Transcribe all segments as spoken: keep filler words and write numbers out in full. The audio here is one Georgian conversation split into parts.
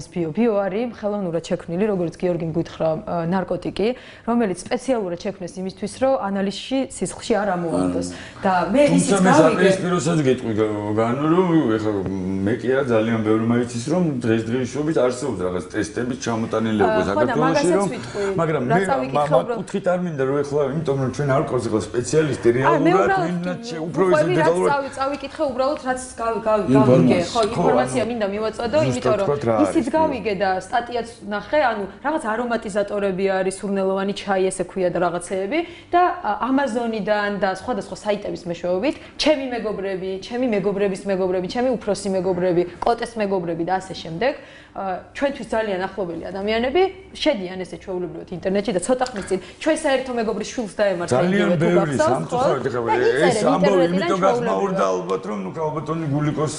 ეს ბიო-ბიო არის ხელოვნურად შექმნილი, როგორც გიორგიმ გითხრა, ნარკოტიკი, რომელიც სპეციალურად შექმნეს იმისთვის, რომ ანალიზში სისხლში არ ამოვარდეს. და მე ისიც გავიგე, პიროსაც გეტყვი განურო, ეხლა მე კი არა ძალიან ბევრი მაიცის, რომ დღესდღეობით არსებობს რაღაც ტესტები ჩამოტანილები საქართველოში, რომ მაგრამ მე მაკუთხით არ მინდა რომ ეხლა, იმიტომ რომ ჩვენ არ ყავს სპეციალისტი რეალურად, ვინმაც უფრო ეს დეტალურად წავიკითხე უბრალოდ რაც გავიგე, ხო, ინფორმაცია მინდა მივაწოდო, იმიტომ რომ ისიც გავიგე და სტატიაც ნახე, ანუ რაღაც არომატიზატორები არის, სურნელოვანი ჩაი, ესე ქვია და რაღაცეები და ამაზონიდან და სხვადასხვა საიტების მეშვეობით, ჩემი მეგობრები, ჩემი მეგობრების მეგობრები, ჩემი უფროსი მეგობრები, კოტეს მეგობრები და ასე შემდეგ, ჩვენთვის ძალიან ახლობელი ადამიანები შედიან ესე ჩვეულებრივად ინტერნეტში და ცოტა ხნის წინ ჩვენ საერთო მეგობრის შვილს დაემართა იმდენად უგახსავს, ხო? ეს ამბავი იმიტომ გასმაურდა ალბათ, რომ ნუ ალბათონი გულიკოს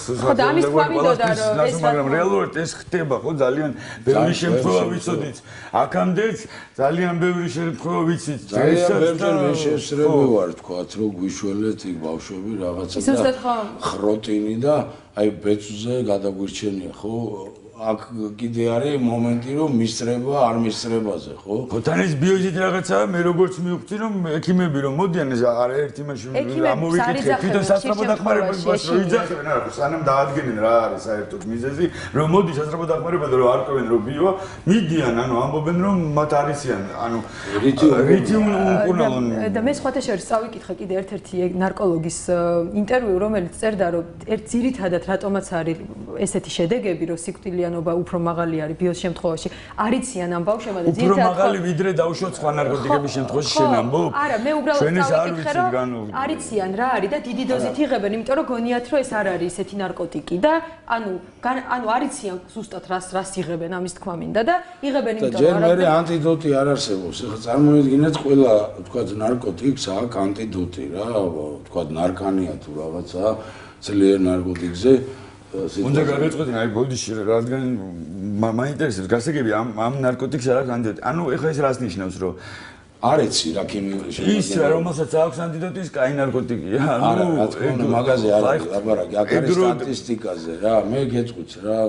საერთოდ ხდება, ხო, ძალიან ბევრი შემთხვევა ვიცოდით. აქამდეც ძალიან ბევრი შემთხვევა ვიცით. ძალიან ბევრი შეშრები ვარ, თქვათ, რომ გვიშველეთ იქ ბავშვები რაღაცა ხროტინი და აი ბეწვზე გადაგვირჩენია, ხო? აქ კიდე არის მომენტი, რომ მისწრება არ მისწრებაზე, ხო? ხოთან ეს ბიოზით რაღაცაა, მე როგორც მივხვდი, რომ ექიმები რომ მოდიან, ეს არაერთი მაშინ ამოვიკითხე, თვითონ სასწრაფო დახმარებაში მას რო იძახებენ, არა, სანამ დაადგენენ რა არის საერთოდ მიზეზი, რომ მოდი სასწრაფო დახმარება და რომ არ ყვენ რომ ბიოა, მიდიან, ანუ ამბობენ რომ მათ არიციან, ანუ რიტიუმ უკუნალონ. და მე სხვათა შორის წავიკითხე კიდე ერთ-ერთი ნარკოლოგის ინტერვიუ, რომელიც წერდა, რომ ერთ ძირითადად რატომაც არის ესეთი შედეგები, რომ სიკვდილი უფრო მაღალი არის ბიოს შემთხვევაში. არიციან ამ ბავშვებმა და ძირითადად უფრო მაღალი ვიდრე დავუშვათ სხვა ნარკოტიკების შემთხვევაში შენ ამბობ? არა, მე უბრალოდ დავიკითხე, რომ არიციან რა არის და დიდი დოზით იღებენ, იმიტომ რომ გონიათ, რომ ეს არ არის ესეთი ნარკოტიკი და ანუ ანუ არიციან ზუსტად რას რას იღებენ, ამის თქვა მინდა და იღებენ იმიტომ რომ და ჯერ მე ანტიდოტი არ არსებობს. ეხლა წარმოიდგინეთ ყველა თქვა ნარკოტიკს აქვს ანტიდოტი რა, თქვა ნარკანია თუ რაღაცა ძლიერ ნარკოტიკზე უნდა გადაწყვეტინო, აი ბოდიში რადგან მაინტერესებს, გასაგები ამ ამ ნარკოტიკს არ აქვს ანტიდოტი. ანუ ეხლა ეს რას ნიშნავს, რომ არ ეცი რა ქიმიური შედეგი. ის რომელსაც აქვს ანტიდოტი, ის კაი ნარკოტიკია. არა, რა თქმა უნდა, მაგაზე არ ლაპარაკი, აქ არის სტატისტიკაზე რა. მე გეტყვით რა,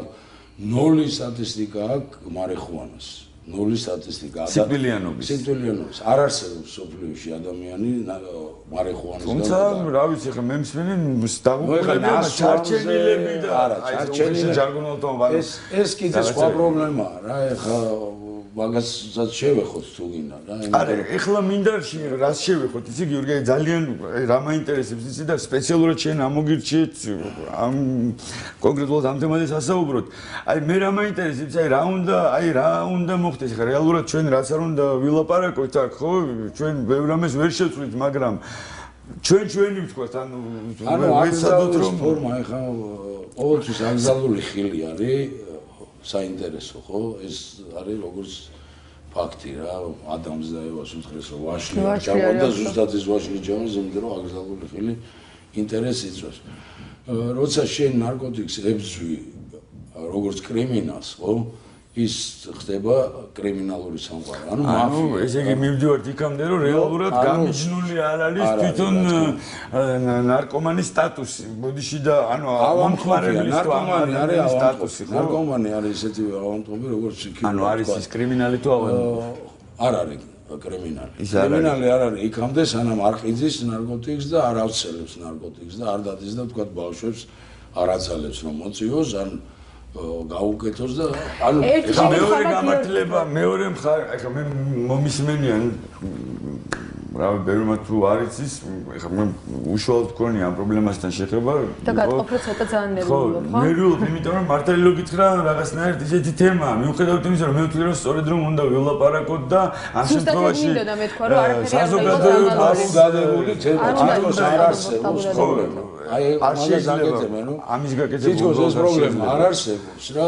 ნული სტატისტიკა აქვს მარიხუანას. ნული სტატისტიკა აქვს სიკვდილიანობის. სიკვდილიანობის. არ არსებობს სოფლიოში ადამიანი მარიხუანას. თუმცა, რა ვიცი, ხა მე მსმენი დაგუყურებია ჩარჩენილები და არა, ჩარჩენილი ჟარგონალთან ვარ. ეს ეს კიდე სხვა პრობლემაა რა, ხა მაგასაც შევეხოთ თუ გინდა რა. არა, ეხლა მინდა რას შევეხოთ, იცი გიორგი, ძალიან რა მაინტერესებს იცი და სპეციალურად შენ ამოგირჩიეთ ამ კონკრეტულად ამ თემაზე სასაუბროთ. აი მე რა მაინტერესებს, აი რა უნდა, აი რა უნდა მოხდეს ხა რეალურად ჩვენ რაც არ უნდა ვილაპარაკოთ აქ, ხო? ჩვენ ბევრ რამეს ვერ შევწვით, მაგრამ ჩვენ ჩვენი ვთქვათ, ანუ ვეცადოთ რომ ფორმა ეხა ყოველთვის ანგზალული ხილი არის. საინტერესო, ხო? ეს არის როგორც ფაქტი რა, ადამიანს და ევას უთხრეს რომ ვაშლი ჯავან და ზუსტად ეს ვაშლი ჯავან ზემდე რომ აგზალული ხილი ინტერესი იწვევს. როცა შენ ნარკოტიკს ებძვი როგორც კრიმინალს, ხო? ის ხდება კრიმინალური სამყარო. ანუ ანუ ესე იგი მივდივართ იქამდე, რომ რეალურად გამიჯნული არ არის თვითონ ნარკომანის სტატუსი. მოდიში და ანუ მომხმარებლის ნარკომანი არის სტატუსი. ნარკომანი არის ესეთი ავანტობი, როგორც იქნება. ანუ არის ის კრიმინალი თუ ავანტობი? არ არის კრიმინალი. კრიმინალი არ არის იქამდე, სანამ არ ყიძის ნარკოტიკს და არ ავცელებს ნარკოტიკს და არ დადის და თქვა ბავშვებს არ აძალებს რომ მოწიოს, ან გაუკეთოს და ანუ ეხლა მეორე გამართლება, მეორე მხარე, ეხლა მე მომისმენიან რა ბევრმა თუ არ იცის, ეხლა მე უშუალოდ გქონია ამ პრობლემასთან შეხება და გატყობ რომ ცოტა ძალიან ნერვიულობ, ხო? ნერვიულობ, იმიტომ რომ მართალი რო გითხრა, რაღაცნაირად ესეთი თემაა, მიუხედავად იმისა, რომ მე ვთვლი რომ სწორედ რომ უნდა ველაპარაკოთ და ამ შემთხვევაში საზოგადოებრივად არგადებული თემაა, არ არსებობს პრობლემა. აი, ამას გაკეთებენ, თითქოს ეს პრობლემა არ არსებობს რა.